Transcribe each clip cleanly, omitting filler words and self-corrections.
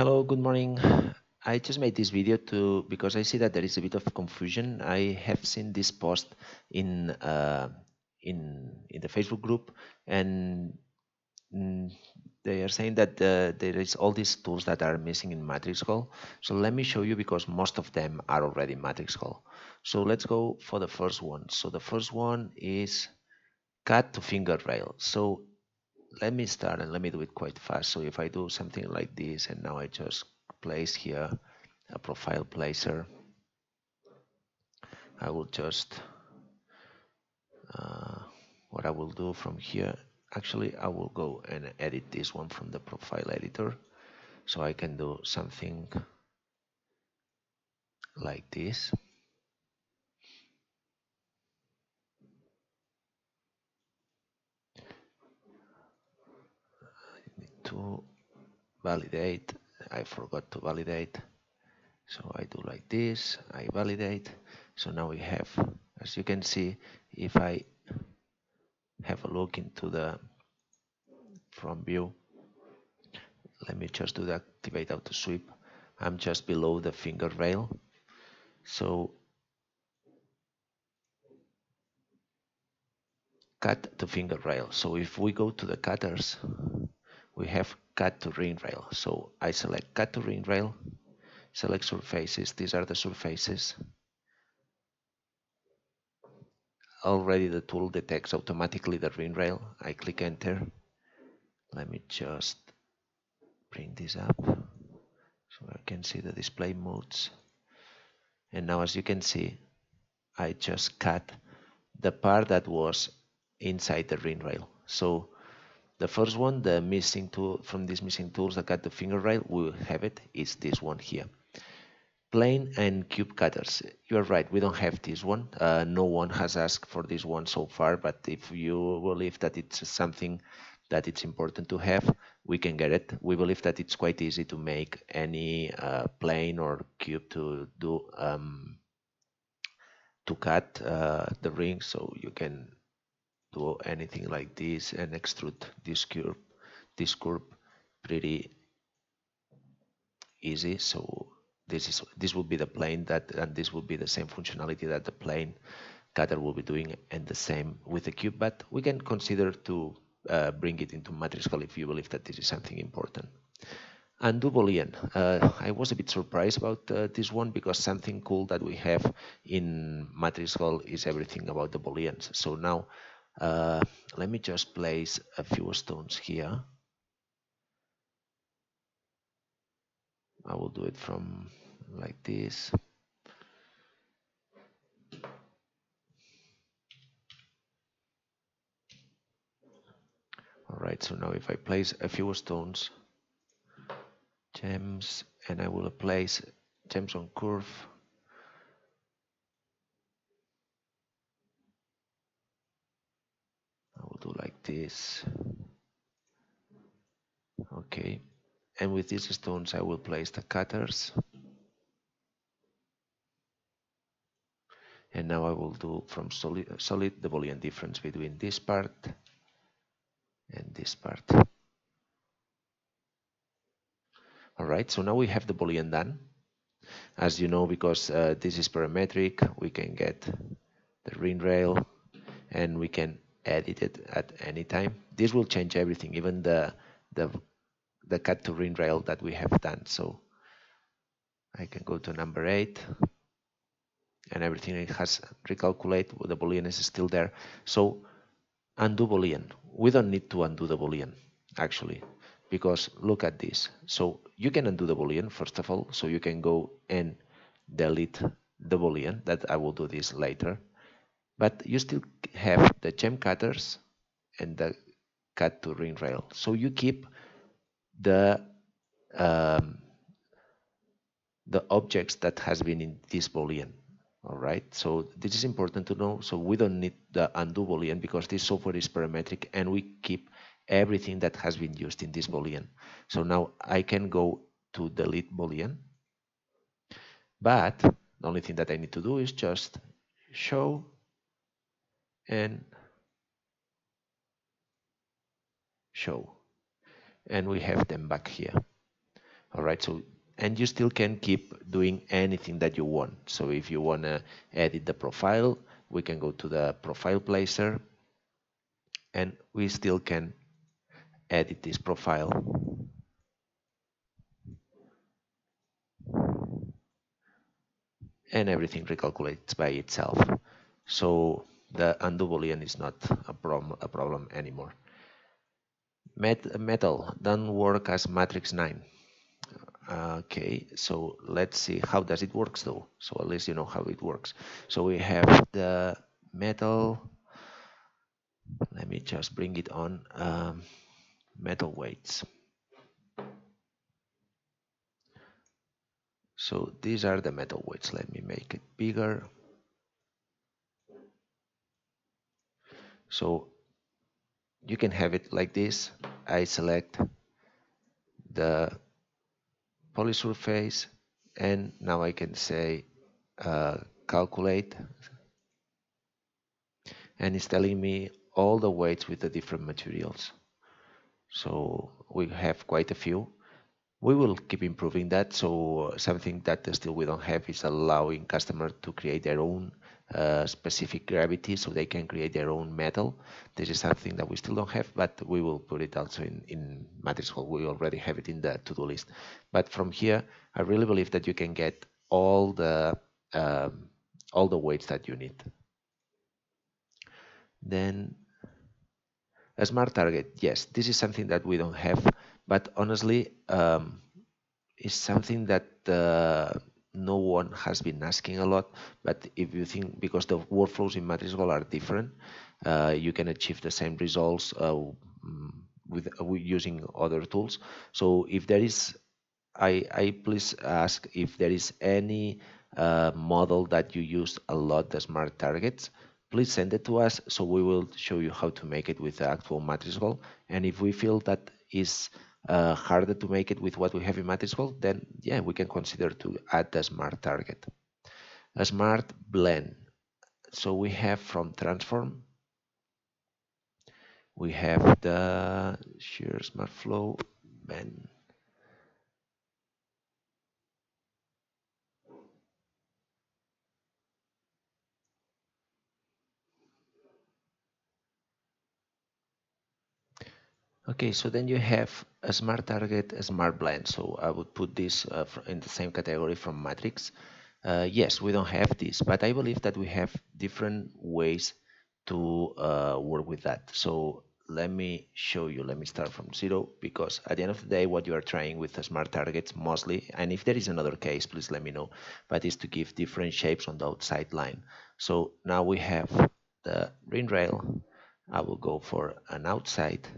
Hello, good morning. I just made this video because I see that there is a bit of confusion. I have seen this post in the Facebook group, and they are saying that there is all these tools that are missing in MatrixGold. So let me show you, because most of them are already in MatrixGold. So let's go for the first one. So the first one is Cut to Finger Rail. So let me start and let me do it quite fast. So if I do something like this, and now I just place here a profile placer, I will just what I will do from here, actually I will go and edit this one from the profile editor, so I can do something like this. To validate, I forgot to validate, so I do like this, I validate. So now we have, as you can see, if I have a look into the front view, let me just do the activate auto sweep, I'm just below the finger rail. So cut to finger rail. So if we go to the cutters, we have Cut to Ring Rail. So I select Cut to Ring Rail, select surfaces, these are the surfaces. Already the tool detects automatically the ring rail. I click enter. Let me just bring this up so I can see the display modes. And now, as you can see, I just cut the part that was inside the ring rail. So the first one, the missing tool from these missing tools that cut the finger rail, we have it. It's this one here. Plane and cube cutters. You're right, we don't have this one. No one has asked for this one so far, but if you believe that it's something that it's important to have, we can get it. We believe that it's quite easy to make any plane or cube to do to cut the ring, so you can do anything like this and extrude this curve pretty easy. So this would be the plane, that and this would be the same functionality that the plane cutter will be doing, and the same with the cube, but we can consider to bring it into MatrixGold if you believe that this is something important. Undo Boolean. I was a bit surprised about this one, because something cool that we have in MatrixGold is everything about the Booleans. So now let me just place a few stones here. I will do it from like this. All right, so now if I place a few stones, gems, and I will place gems on curve. Do like this. Okay, and with these stones I will place the cutters, and now I will do from solid the Boolean difference between this part and this part. All right, so now we have the Boolean done. As you know, because this is parametric, we can get the ring rail and we can edit it at any time. This will change everything, even the cut to ring rail that we have done. So I can go to number 8, and everything it has recalculate. The Boolean is still there. So undo Boolean. We don't need to undo the Boolean actually, because look at this. So you can undo the Boolean first of all. So you can go and delete the Boolean. That I will do this later. But you still have the gem cutters and the cut to ring rail. So you keep the objects that has been in this Boolean. All right, so this is important to know. So we don't need the undo Boolean, because this software is parametric and we keep everything that has been used in this Boolean. So now I can go to delete Boolean, but the only thing that I need to do is just show and show, and we have them back here. All right, so, and you still can keep doing anything that you want. So if you want to edit the profile, we can go to the profile placer and we still can edit this profile. And everything recalculates by itself. So the undo boolean is not a problem anymore. Metal doesn't work as matrix 9. Okay, so let's see how does it works though. So at least you know how it works. So we have the metal. Let me just bring it on. Metal weights. So these are the metal weights. Let me make it bigger. So you can have it like this. I select the poly surface and now I can say calculate, and it's telling me all the weights with the different materials. So we have quite a few. We will keep improving that. So something that still we don't have is allowing customers to create their own specific gravity, so they can create their own metal. This is something that we still don't have, but we will put it also in MatrixGold. We already have it in the to-do list. But from here, I really believe that you can get all the weights that you need. Then a smart target. Yes, this is something that we don't have. But honestly, it's something that no one has been asking a lot. But if you think, because the workflows in MatrixGold are different, you can achieve the same results with using other tools. So if there is, I please ask if there is any model that you use a lot, the smart targets. Please send it to us, so we will show you how to make it with the actual MatrixGold. And if we feel that is harder to make it with what we have in MatrixGold, then yeah, we can consider to add the smart target. A smart blend. So we have from transform, we have the shear smart flow bend. Okay, so then you have a smart target, a smart blend. So I would put this in the same category from Matrix. Yes, we don't have this, but I believe that we have different ways to work with that. So let me show you. Let me start from zero, because at the end of the day, what you are trying with the smart targets mostly, and if there is another case, please let me know, but is to give different shapes on the outside line. So now we have the ring rail. I will go for an outside.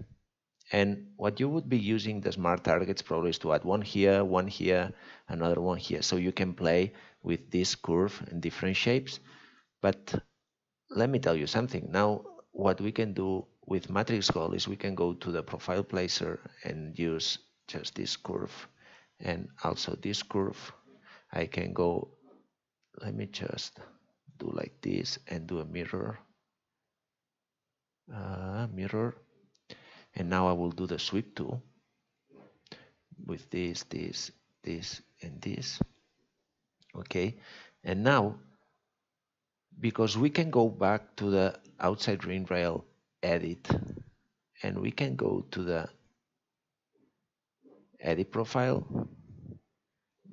And what you would be using the smart targets probably is to add one here, another one here. So you can play with this curve in different shapes. But let me tell you something. Now, what we can do with MatrixGold is we can go to the profile placer and use just this curve and also this curve. I can go, let me just do like this and do a mirror. And now I will do the sweep tool with this, this, this, and this. Okay, and now, because we can go back to the outside ring rail edit, and we can go to the edit profile,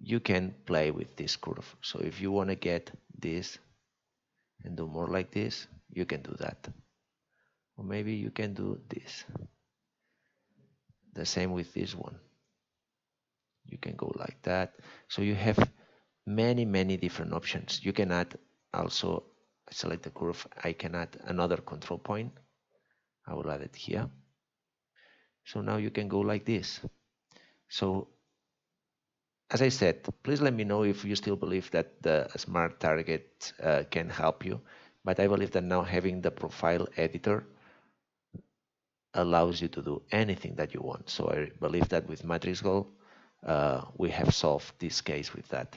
you can play with this curve. So if you want to get this and do more like this, you can do that. Or maybe you can do this. The same with this one, you can go like that. So you have many different options. You can add also, select the curve, I can add another control point. I will add it here. So now you can go like this. So as I said, please let me know if you still believe that the smart target can help you, but I believe that now having the profile editor allows you to do anything that you want. So I believe that with MatrixGold, we have solved this case with that.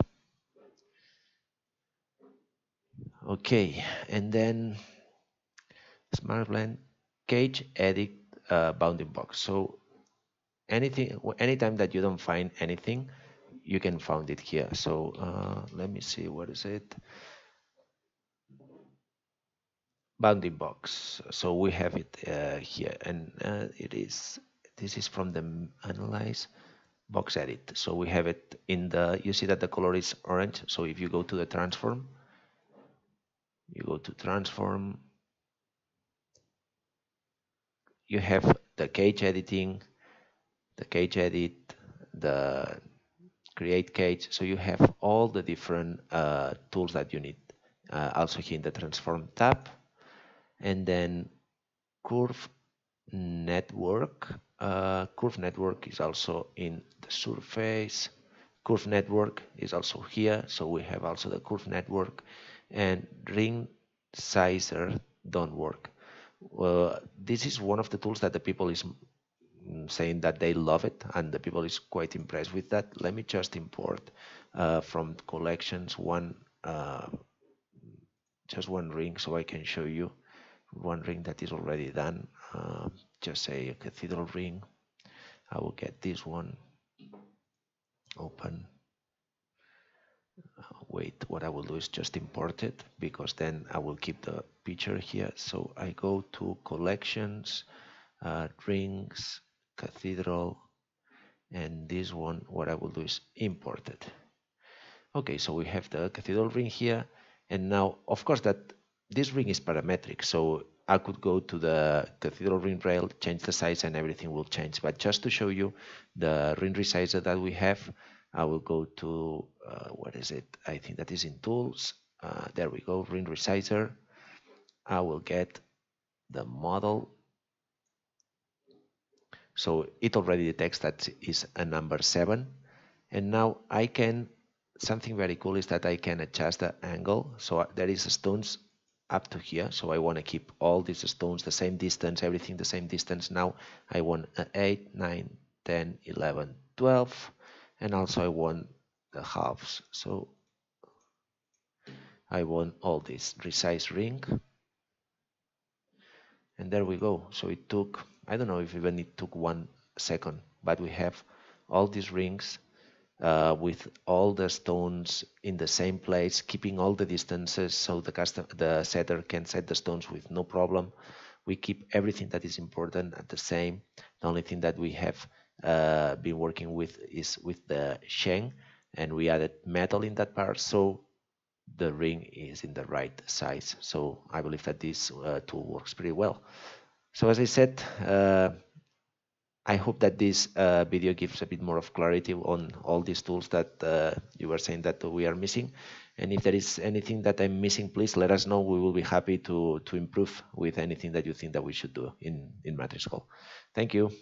Okay, and then smart blend, cage edit, bounding box. So anytime that you don't find anything, you can find it here. So let me see, what is it? Bounding box. So we have it here, and this is from the analyze box edit. So we have it in the, you see that the color is orange. So if you go to the transform, you go to transform, you have the cage editing, the cage edit, the create cage. So you have all the different tools that you need. Also here in the transform tab, and then curve network. Curve network is also in the surface. Curve network is also here, so we have also the curve network. And ring sizer don't work. This is one of the tools that the people is saying that they love it, and the people is quite impressed with that. Let me just import from collections just one ring, so I can show you one ring that is already done. Just say a cathedral ring. I will get this one open. Wait, what I will do is just import it, because then I will keep the picture here. So I go to collections, rings, cathedral, and this one, what I will do is import it. Okay, so we have the cathedral ring here, and now of course that this ring is parametric, so I could go to the cathedral ring rail, change the size, and everything will change. But just to show you the ring resizer that we have, I will go to what is it? I think that is in tools. There we go, ring resizer. I will get the model. So it already detects that is a number 7, and now I can, something very cool is that I can adjust the angle. So there is stones up to here, so I want to keep all these stones the same distance, everything the same distance. Now I want 8, 9, 10, 11, 12, and also I want the halves, so I want all this resize ring, and there we go. So it took, I don't know if even it took 1 second, but we have all these rings with all the stones in the same place, keeping all the distances, so the setter can set the stones with no problem. We keep everything that is important at the same. The only thing that we have been working with is with the sheng, and we added metal in that part, so the ring is in the right size. So I believe that this tool works pretty well. So as I said, I hope that this video gives a bit more of clarity on all these tools that you were saying that we are missing. And if there is anything that I'm missing, please let us know. We will be happy to improve with anything that you think that we should do in MatrixGold. Thank you.